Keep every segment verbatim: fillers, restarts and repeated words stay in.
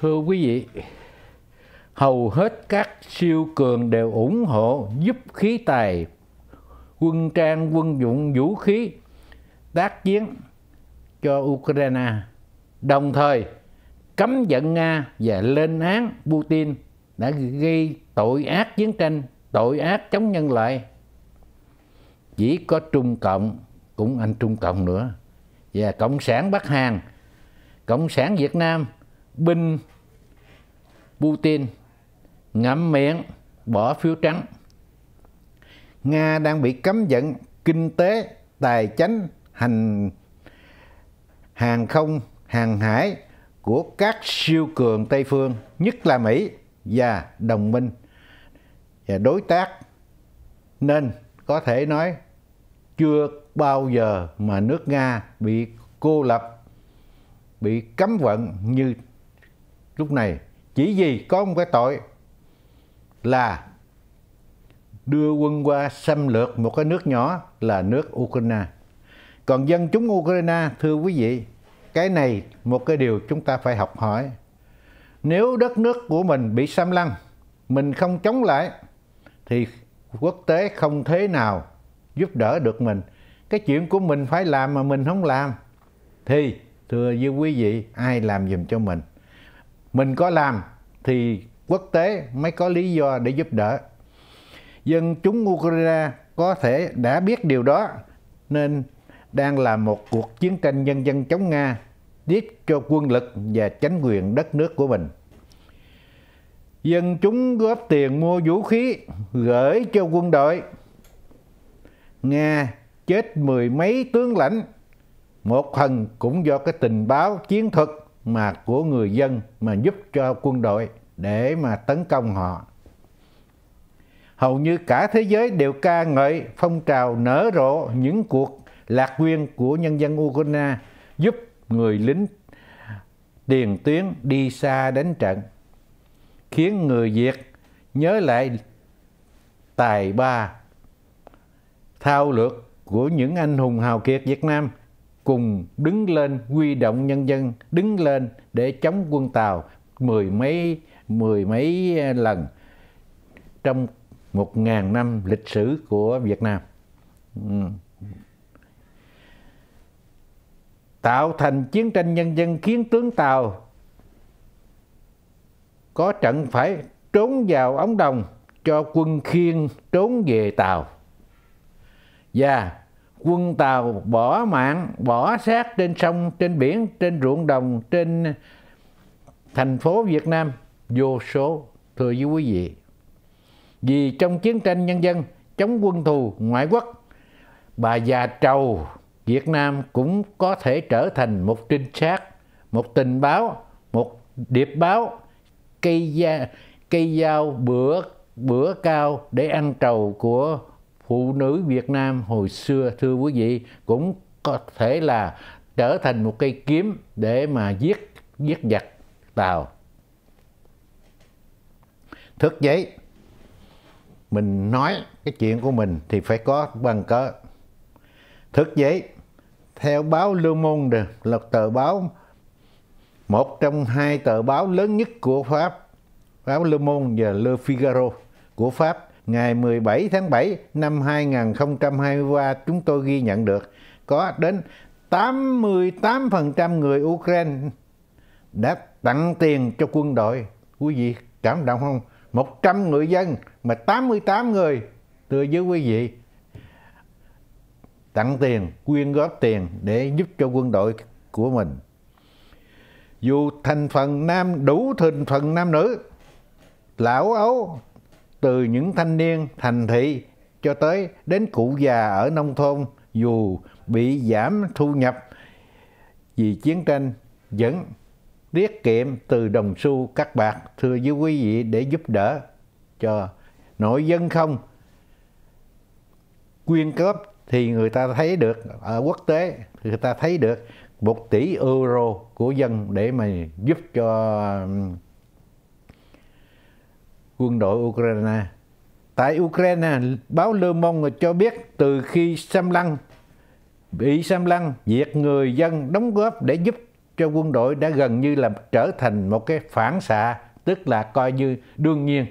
Thưa quý vị, hầu hết các siêu cường đều ủng hộ giúp khí tài, quân trang, quân dụng, vũ khí tác chiến cho Ukraine, đồng thời cấm vận Nga và lên án Putin đã gây tội ác chiến tranh, tội ác chống nhân loại. Chỉ có Trung Cộng, cũng anh Trung Cộng nữa, và Cộng sản Bắc Hàn, Cộng sản Việt Nam, binh Putin ngậm miệng bỏ phiếu trắng. Nga đang bị cấm vận kinh tế, tài chính, hành hàng không, hàng hải của các siêu cường Tây phương, nhất là Mỹ và đồng minh và đối tác, nên có thể nói chưa bao giờ mà nước Nga bị cô lập, bị cấm vận như lúc này, chỉ vì có một cái tội là đưa quân qua xâm lược một cái nước nhỏ là nước Ukraine. Còn dân chúng Ukraine, thưa quý vị, cái này một cái điều chúng ta phải học hỏi. Nếu đất nước của mình bị xâm lăng, mình không chống lại, thì quốc tế không thế nào giúp đỡ được mình. Cái chuyện của mình phải làm mà mình không làm, thì thưa với quý vị, ai làm giùm cho mình? Mình có làm thì quốc tế mới có lý do để giúp đỡ. Dân chúng Ukraine có thể đã biết điều đó nên đang làm một cuộc chiến tranh nhân dân chống Nga tiếp cho quân lực và chính quyền đất nước của mình. Dân chúng góp tiền mua vũ khí gửi cho quân đội. Nga chết mười mấy tướng lãnh, một phần cũng do cái tình báo chiến thuật mà của người dân mà giúp cho quân đội để mà tấn công họ. Hầu như cả thế giới đều ca ngợi phong trào nở rộ những cuộc lạc quyên của nhân dân Ukraine giúp người lính tiền tuyến đi xa đánh trận, khiến người Việt nhớ lại tài ba thao lược của những anh hùng hào kiệt Việt Nam, cùng đứng lên huy động nhân dân đứng lên để chống quân Tàu mười mấy mười mấy lần trong một ngàn năm lịch sử của Việt Nam, tạo thành chiến tranh nhân dân khiến tướng Tàu có trận phải trốn vào ống đồng cho quân Khiên trốn về Tàu, và quân Tàu bỏ mạng, bỏ xác trên sông, trên biển, trên ruộng đồng, trên thành phố Việt Nam vô số, thưa quý vị. Vì trong chiến tranh nhân dân chống quân thù ngoại quốc, bà già trầu Việt Nam cũng có thể trở thành một trinh sát, một tình báo, một điệp báo, cây da, cây dao bữa, bữa cao để ăn trầu của phụ nữ Việt Nam hồi xưa, thưa quý vị, cũng có thể là trở thành một cây kiếm để mà giết giết giặc Tàu. Thức giấy, mình nói cái chuyện của mình thì phải có bằng cớ. Thức giấy, theo báo Le Monde là tờ báo, một trong hai tờ báo lớn nhất của Pháp, báo Le Monde và Le Figaro của Pháp, ngày mười bảy tháng bảy năm hai nghìn không trăm hai mươi ba chúng tôi ghi nhận được có đến tám mươi tám phần trăm người Ukraine đã tặng tiền cho quân đội. Quý vị cảm động không? một trăm người dân mà tám mươi tám người, thưa với quý vị, tặng tiền, quyên góp tiền để giúp cho quân đội của mình. Dù thành phần nam đủ thành phần nam nữ, lão ấu, từ những thanh niên thành thị cho tới đến cụ già ở nông thôn, dù bị giảm thu nhập vì chiến tranh vẫn tiết kiệm từ đồng xu các bạc, thưa với quý vị, để giúp đỡ cho nội dân không quyên góp thì người ta thấy được, ở quốc tế thì người ta thấy được một tỷ euro của dân để mà giúp cho quân đội Ukraine. Tại Ukraine, báo Le Monde cho biết từ khi xâm lăng, bị xâm lăng, việc người dân đóng góp để giúp cho quân đội đã gần như là trở thành một cái phản xạ, tức là coi như đương nhiên.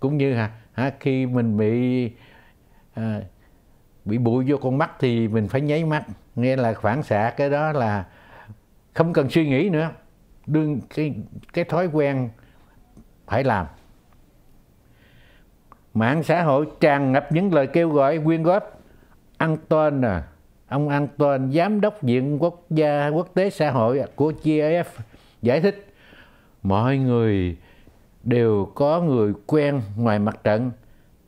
Cũng như hả, hả khi mình bị à, bị bụi vô con mắt thì mình phải nháy mắt, nghe là phản xạ, cái đó là không cần suy nghĩ nữa, đương cái cái thói quen phải làm. Mạng xã hội tràn ngập những lời kêu gọi quyên góp. Anton, ông Anton, giám đốc Viện Quốc gia Quốc tế Xã hội của Kies giải thích, mọi người đều có người quen ngoài mặt trận,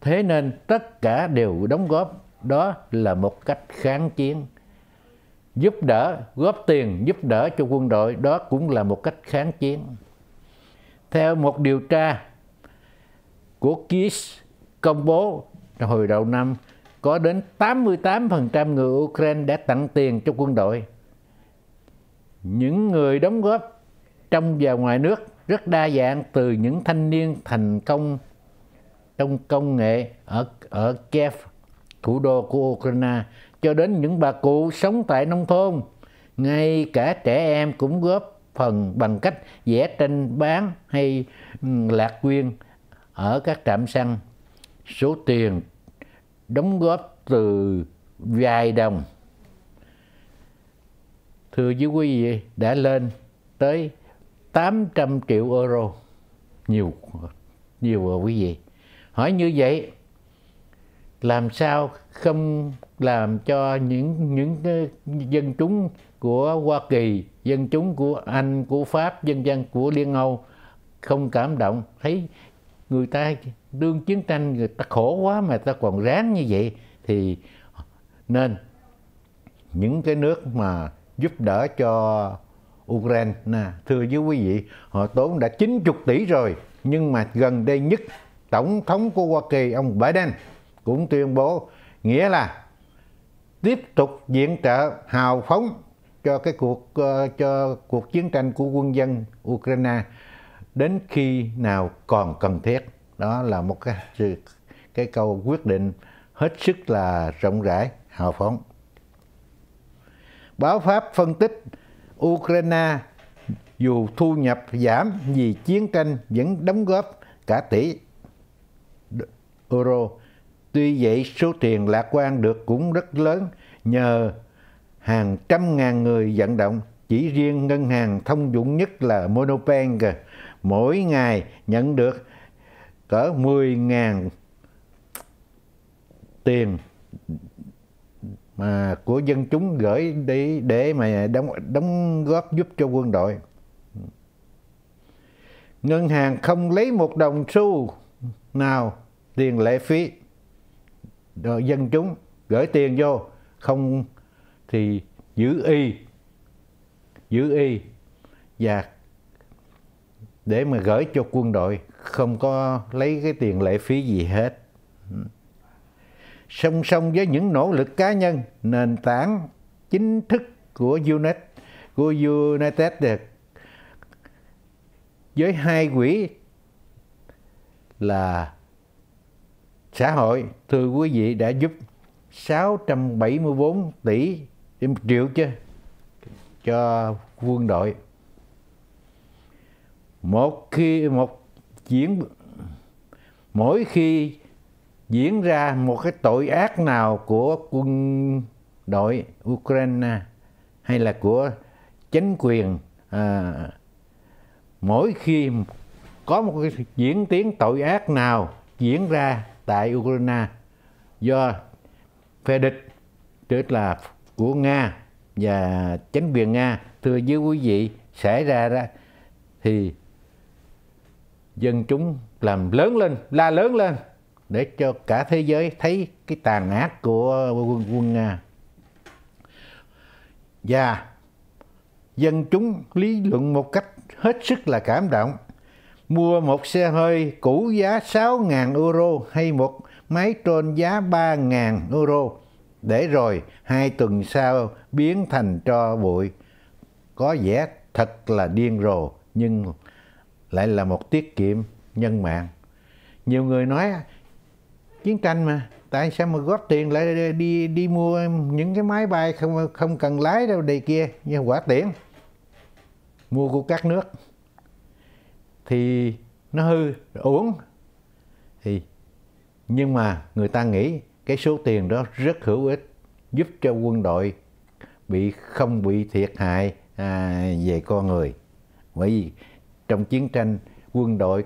thế nên tất cả đều đóng góp. Đó là một cách kháng chiến. Giúp đỡ, góp tiền, giúp đỡ cho quân đội, đó cũng là một cách kháng chiến. Theo một điều tra của Kies công bố hồi đầu năm, có đến tám mươi tám phần trăm người Ukraine đã tặng tiền cho quân đội. Những người đóng góp trong và ngoài nước rất đa dạng, từ những thanh niên thành công trong công nghệ ở, ở Kiev, thủ đô của Ukraine, cho đến những bà cụ sống tại nông thôn. Ngay cả trẻ em cũng góp phần bằng cách vẽ tranh bán hay lạc quyên ở các trạm xăng. Số tiền đóng góp từ vài đồng, thưa quý vị, đã lên tới tám trăm triệu euro. Nhiều, nhiều rồi quý vị. Hỏi như vậy, làm sao không làm cho những những dân chúng của Hoa Kỳ, dân chúng của Anh, của Pháp, dân dân của Liên Âu không cảm động, thấy người ta đương chiến tranh, người ta khổ quá mà ta còn ráng như vậy. Thì nên những cái nước mà giúp đỡ cho Ukraine, thưa với quý vị, họ tốn đã chín mươi tỷ rồi. Nhưng mà gần đây nhất, Tổng thống của Hoa Kỳ, ông Biden, cũng tuyên bố, nghĩa là tiếp tục viện trợ hào phóng cho cái cuộc cho cuộc chiến tranh của quân dân Ukraine đến khi nào còn cần thiết. Đó là một cái cái câu quyết định hết sức là rộng rãi, hào phóng. Báo Pháp phân tích, Ukraine dù thu nhập giảm vì chiến tranh vẫn đóng góp cả tỷ euro. Tuy vậy, số tiền lạc quan được cũng rất lớn nhờ hàng trăm ngàn người vận động. Chỉ riêng ngân hàng thông dụng nhất là Monopeng, mỗi ngày nhận được cỡ mười ngàn tiền mà của dân chúng gửi đi để mà đóng, đóng góp giúp cho quân đội. Ngân hàng không lấy một đồng xu nào tiền lệ phí. Rồi dân chúng gửi tiền vô, không thì giữ y, giữ y và để mà gửi cho quân đội, không có lấy cái tiền lệ phí gì hết. Song song với những nỗ lực cá nhân, nền tảng chính thức của UNITED, của UNITED được với hai quỹ là xã hội, thưa quý vị, đã giúp sáu trăm bảy mươi bốn tỷ triệu chứ cho quân đội. Một khi một diễn mỗi khi diễn ra một cái tội ác nào của quân đội Ukraine hay là của chính quyền, à, mỗi khi có một cái diễn tiến tội ác nào diễn ra tại Ukraine do phe địch, tức là của Nga và chính quyền Nga, thưa với quý vị, xảy ra đó, thì dân chúng làm lớn lên, la lớn lên để cho cả thế giới thấy cái tàn ác của quân, quân Nga. Và dân chúng lý luận một cách hết sức là cảm động. Mua một xe hơi cũ giá sáu ngàn euro hay một máy trôn giá ba nghìn euro để rồi hai tuần sau biến thành tro bụi. Có vẻ thật là điên rồ nhưng lại là một tiết kiệm nhân mạng. Nhiều người nói chiến tranh mà, tại sao mà góp tiền lại đi, đi, đi mua những cái máy bay không, không cần lái đâu đây kia, nhưng quả tiễn mua của các nước thì nó hư uổng. Thì nhưng mà người ta nghĩ cái số tiền đó rất hữu ích, giúp cho quân đội bị không bị thiệt hại à, về con người. Bởi vì trong chiến tranh quân đội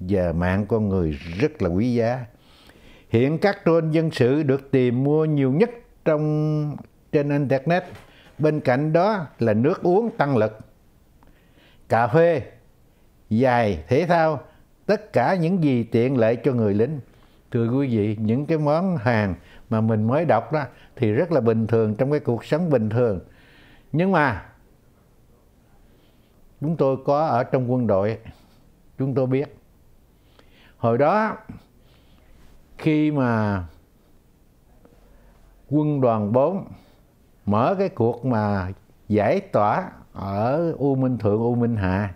và mạng con người rất là quý giá. Hiện các drone dân sự được tìm mua nhiều nhất trong trên Internet. Bên cạnh đó là nước uống tăng lực, cà phê, giày, thể thao, tất cả những gì tiện lợi cho người lính. Thưa quý vị, những cái món hàng mà mình mới đọc đó thì rất là bình thường trong cái cuộc sống bình thường. Nhưng mà chúng tôi có ở trong quân đội, chúng tôi biết. Hồi đó khi mà quân đoàn bốn mở cái cuộc mà giải tỏa ở U Minh Thượng, U Minh Hạ,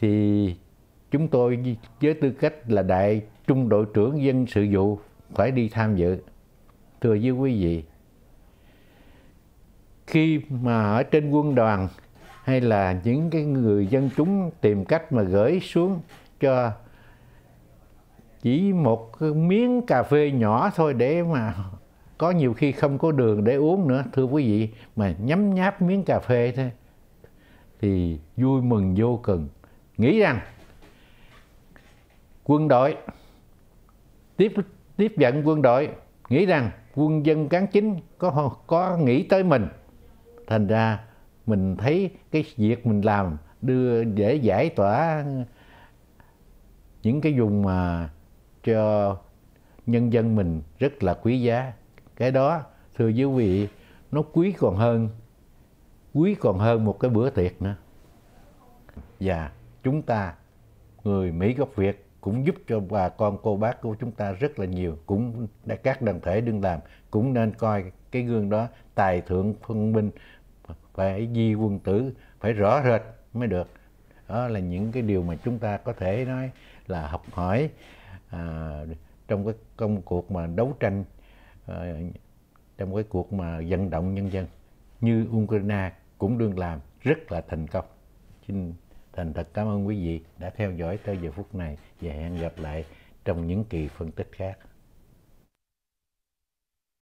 thì chúng tôi với tư cách là đại trung đội trưởng dân sự vụ phải đi tham dự. Thưa với quý vị, khi mà ở trên quân đoàn hay là những cái người dân chúng tìm cách mà gửi xuống cho chỉ một miếng cà phê nhỏ thôi để mà có nhiều khi không có đường để uống nữa, thưa quý vị, mà nhấm nháp miếng cà phê thôi thì vui mừng vô cùng. Nghĩ rằng quân đội tiếp tiếp dẫn quân đội, nghĩ rằng quân dân cán chính có có nghĩ tới mình. Thành ra mình thấy cái việc mình làm đưa để giải tỏa những cái vùng mà cho nhân dân mình rất là quý giá. Cái đó thưa quý vị, nó quý còn hơn quý còn hơn một cái bữa tiệc nữa. Và chúng ta người Mỹ gốc Việt cũng giúp cho bà con cô bác của chúng ta rất là nhiều, cũng các đoàn thể đương làm cũng nên coi cái gương đó. Tài thượng phân minh, phải di quân tử, phải rõ rệt mới được. Đó là những cái điều mà chúng ta có thể nói là học hỏi à, trong cái công cuộc mà đấu tranh, à, trong cái cuộc mà vận động nhân dân như Ukraine cũng đương làm rất là thành công. Xin thành thật cảm ơn quý vị đã theo dõi tới giờ phút này và hẹn gặp lại trong những kỳ phân tích khác.